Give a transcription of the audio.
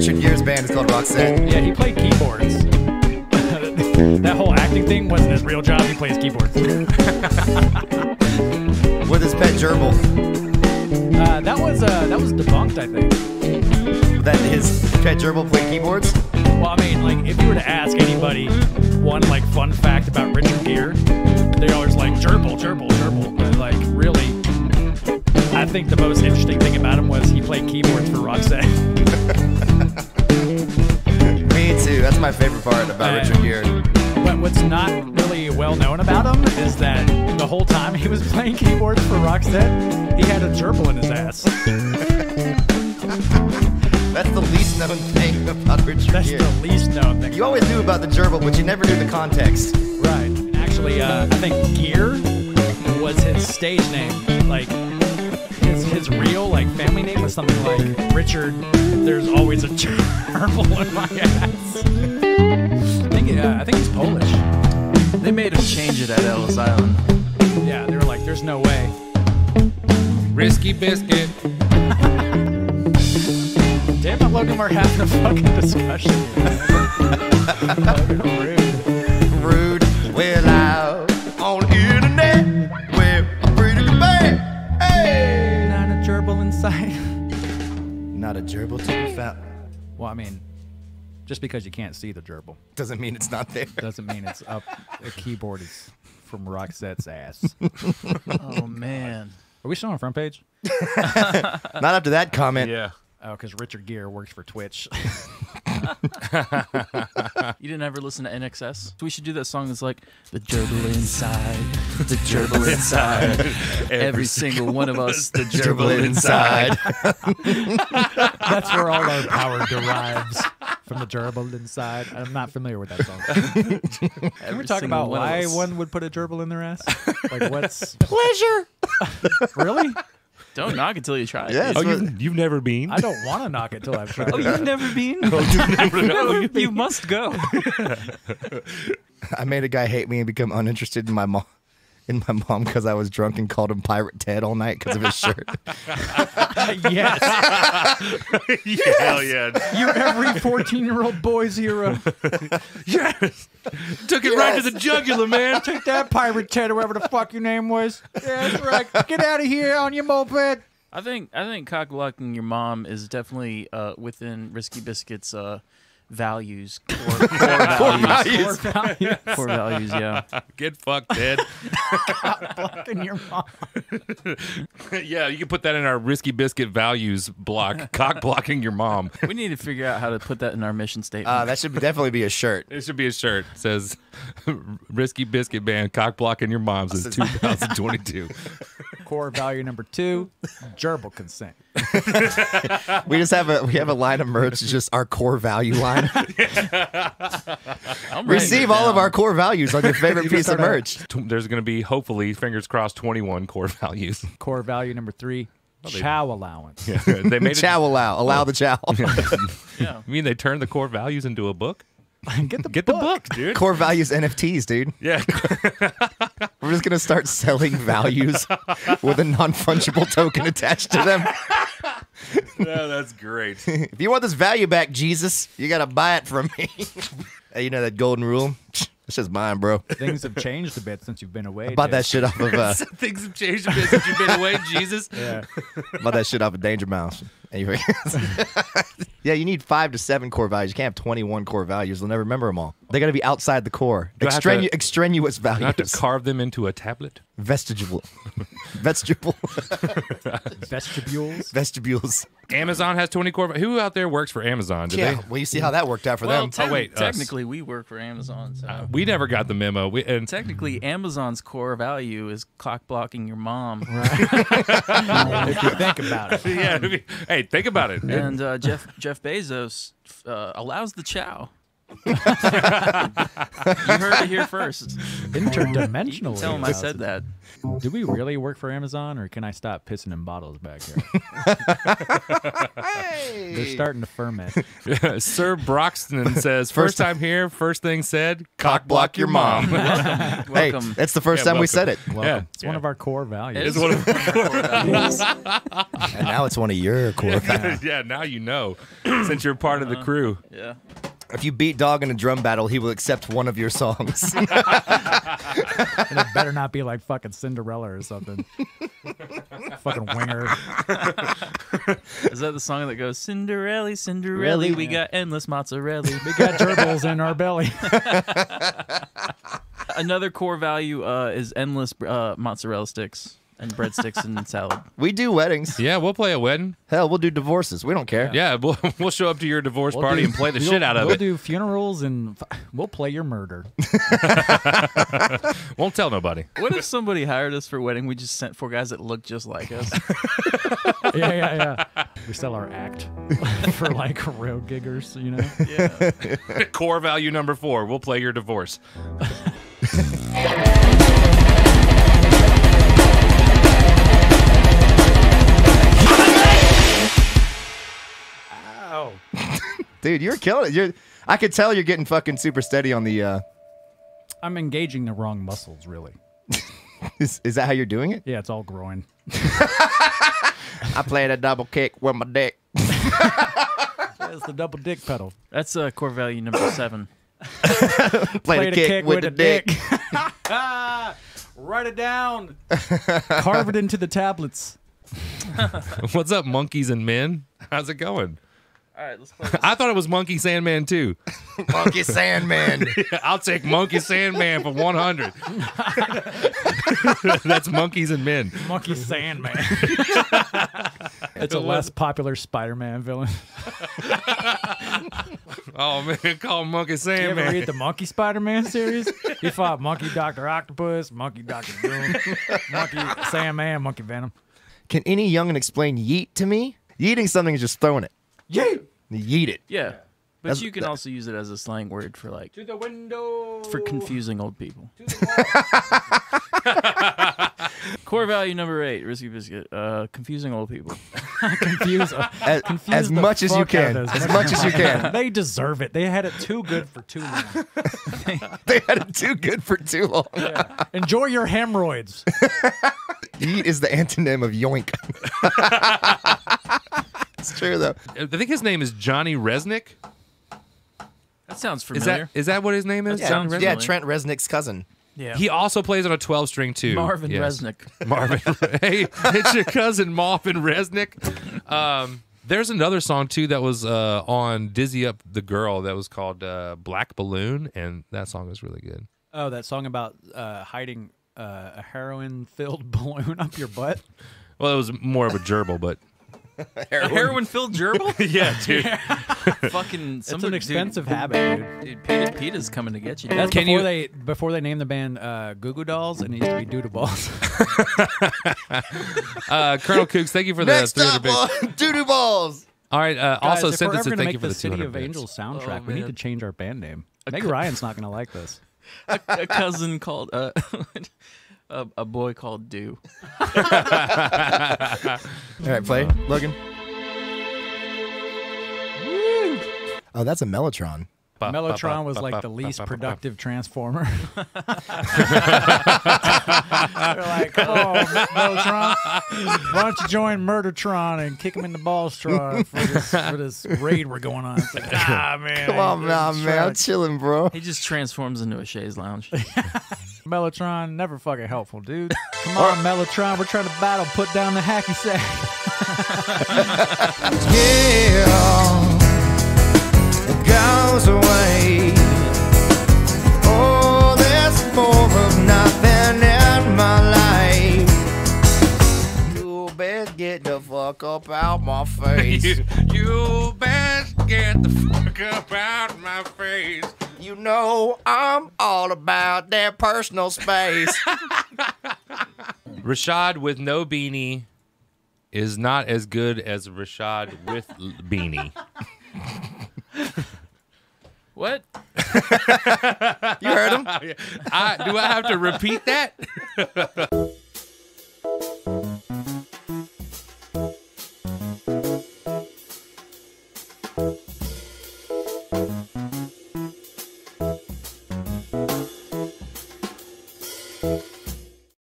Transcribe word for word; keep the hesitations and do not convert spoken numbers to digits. Richard Gere's band is called Roxette. Yeah, he played keyboards. That whole acting thing wasn't his real job. He plays keyboards. With his pet gerbil. Uh, that was uh, that was debunked, I think. That his pet gerbil played keyboards? Well, I mean, like, if you were to ask anybody one, like, fun fact about Richard Gere, they're always like, gerbil, gerbil, gerbil. But, like, really, I think the most interesting thing about him was he played keyboards for Roxette. Me too. That's my favorite part about uh, Richard Gere. But what's not really well known about him is that the whole time he was playing keyboards for Roxette, he had a gerbil in his ass. That's the least known thing about Richard That's Gere. That's the least known thing. You always knew about the gerbil, but you never knew the context. Right. And actually, uh, I think Gere was his stage name. Like, his, his real, like, family name was something like, Richard, there's always a gerbil in my ass. Yeah, I think he's Polish. They made him change it at Ellis Island. Yeah, they were like, there's no way. Risky biscuit. Damn it, Logan, we're having a fucking discussion. Logan, rude. Rude. We're loud on the internet. We're pretty bad. Hey! Not a gerbil inside. Not a gerbil to be found. Well, I mean... Just because you can't see the gerbil doesn't mean it's not there. Doesn't mean it's up. The keyboard is from Roxette's ass. Oh man, are we still on the front page? Not after that comment. Yeah. Oh, because Richard Gere works for Twitch. You didn't ever listen to N X S? We should do that song that's like, the gerbil inside, the gerbil inside, every, every single one of us, the gerbil inside. That's where all our power derives, from the gerbil inside. I'm not familiar with that song. Can every we talk about one why one would put a gerbil in their ass? Like, what's... Pleasure! Really? Don't knock until you try it. Yeah, oh, you've, you've never been? I don't want to knock it till I've tried it. Oh, you've never been? Oh, you've never, never been? You must go. I made a guy hate me and become uninterested in my mom in my mom because I was drunk and called him Pirate Ted all night because of his shirt. Yes. Yes. Hell yeah. You're every fourteen-year-old boy's hero. Yes. Took it yes. right to the jugular, man. Take that, Pirate Ted, whoever the fuck your name was. Yeah, that's right. Get out of here on your moped. I think I think cock-blocking your mom is definitely uh, within Risky Biscuit's uh, values. Core, core values. Core values. Core values, yeah. Get fucked, Ted. Cock-blocking your mom. Yeah, you can put that in our Risky Biscuit values block. Cock-blocking your mom. We need to figure out how to put that in our mission statement. Uh, that should definitely be a shirt. It should be a shirt. It says, Risky Biscuit Band, cock-blocking your mom since two thousand twenty-two. Core value number two, gerbil consent. We just have a we have a line of merch, just our core value line. Receive all down. of our core values on your favorite you piece of merch. There's going to be, hopefully, fingers crossed, twenty-one core values. Core value number three, well, chow they, allowance. Yeah, they made chow it, allow, allow oh. the chow. Yeah. You mean they turned the core values into a book? Get the Get book. the book, dude. Core values N F Ts, dude. Yeah. We're just going to start selling values with a non-fungible token attached to them. No, that's great. If you want this value back, Jesus, you got to buy it from me. Hey, you know that golden rule? It's just mine, bro. Things have changed a bit since you've been away. I bought dude. that shit off of... Uh... Things have changed a bit since you've been away, Jesus. Yeah. I bought that shit off of Danger Mouse. Anyway. Yeah, you need five to seven core values. You can't have twenty-one core values. They'll never remember them all. They got to be outside the core. Extrenu to, extraneous values. Do I have to carve them into a tablet? Vestigible. Vestigible. Vestibules. Vestibules. Amazon has twenty core values. Who out there works for Amazon? Did yeah, they? Well, you see how that worked out for well, them. Oh, wait. Technically, us. we work for Amazon. So. Uh, we never got the memo. We, and technically, Amazon's core value is clock blocking your mom. Right? If you think about it. Yeah, be, hey, think about it. And uh, Jeff Jeff Bezos uh, allows the chow. You heard it here first. Interdimensional. Tell him I said that. Do we really work for Amazon, or can I stop pissing in bottles back here? Hey. They're starting to ferment. Yeah, Sir Broxton says, first time here, first thing said, cock block your mom. Welcome. Hey, welcome. That's the first yeah, time welcome. we said it. Yeah. It's yeah. one of our core values. It is one of our core values. And now it's one of your core yeah. values. Yeah, now you know, since you're part uh -huh. of the crew. Yeah. If you beat Dog in a drum battle, he will accept one of your songs. And it better not be like fucking Cinderella or something. Fucking Winger. Is that the song that goes, Cinderella, Cinderella, yeah. we got endless mozzarella. We got gerbils in our belly. Another core value uh, is endless uh, mozzarella sticks. And breadsticks and salad. We do weddings. Yeah, we'll play a wedding. Hell, we'll do divorces. We don't care. Yeah, yeah we'll, we'll show up to your divorce we'll party do, and play the we'll, shit out of we'll it. We'll do funerals and we'll play your murder. Won't tell nobody. What if somebody hired us for a wedding? We just sent four guys that looked just like us. Yeah, yeah, yeah. We sell our act for like real giggers, you know? Yeah. Core value number four, we'll play your divorce. Dude, you're killing it. You're, I could tell you're getting fucking super steady on the... Uh... I'm engaging the wrong muscles, really. is, is that how you're doing it? Yeah, it's all groin. I played a double kick with my dick. That's the double dick pedal. That's uh, core value number seven. Played Play a kick, kick with, with a dick. dick. Write it down. Carve it into the tablets. What's up, monkeys and men? How's it going? All right, let's play this. I thought it was Monkey Sandman too. Monkey Sandman. I'll take Monkey Sandman for one hundred. That's Monkeys and Men. Monkey Sandman. It's a less popular Spider-Man villain. Oh, man, call him Monkey Sandman. You ever read the Monkey Spider-Man series? He fought Monkey Doctor Octopus, Monkey Doctor Doom, Monkey Sandman, Monkey Venom. Can any young'un explain yeet to me? Yeeting something is just throwing it. Yeet. Yeet it. Yeah. But That's, you can that. also use it as a slang word for like to the window for confusing old people. To the wall. Core value number eight, Risky Biscuit, uh, confusing old people. confuse uh, as, confuse as much as you can. As, as much as you can. They deserve it. They had it too good for too long. They had it too good for too long. Yeah. Enjoy your hemorrhoids. Yeet is the antonym of yoink. It's true, though. I think his name is Johnny Resnick. That sounds familiar. Is that, is that what his name is? Yeah, Johnny Resnick? Yeah, Trent Resnick's cousin. Yeah. He also plays on a twelve string, too. Marvin yes. Resnick. Marvin. Hey, it's your cousin, Marvin Resnick. Um, there's another song, too, that was uh, on Dizzy Up the Girl that was called uh, Black Balloon, and that song was really good. Oh, that song about uh, hiding uh, a heroin-filled balloon up your butt? Well, it was more of a gerbil, but... Heroin. A heroin-filled gerbil? Yeah, dude. Yeah. Fucking, it's an expensive dude. habit, dude. Dude, Pita, Pita's coming to get you. Dude. That's Can before you... they before they named the band uh, Goo Goo Dolls, and it used to be Doodle Balls. uh, Colonel Kooks, thank you for the Next up, big... Doodle Balls. All right. Uh, Guys, also, Citizen, thank you for the, the City of Angels soundtrack. Oh, we need to change our band name. Meg Ryan's not going to like this. A, a cousin called. Uh, A, a boy called Dew. All right, play, Logan. Woo. Oh, that's a Mellotron. Ba, Mellotron ba, ba, was like ba, ba, the least ba, ba, productive ba, ba. Transformer. They're like, oh, Mellotron, why don't you join Murdertron and kick him in the ballstron for this, for this raid we're going on? It's like, ah, man. Come on, nah, man. I'm chilling, bro. He just transforms into a chaise lounge. Mellotron, never fucking helpful, dude. Come on, Mellotron, we're trying to battle. Put down the hacky sack. Yeah, it goes away. Oh, there's more of nothing in my life. You best get the fuck up out my face. you, you best get the fuck up out my face. You know I'm all about their personal space. Rashad with no beanie is not as good as Rashad with beanie. What? You heard him? I, do I have to repeat that?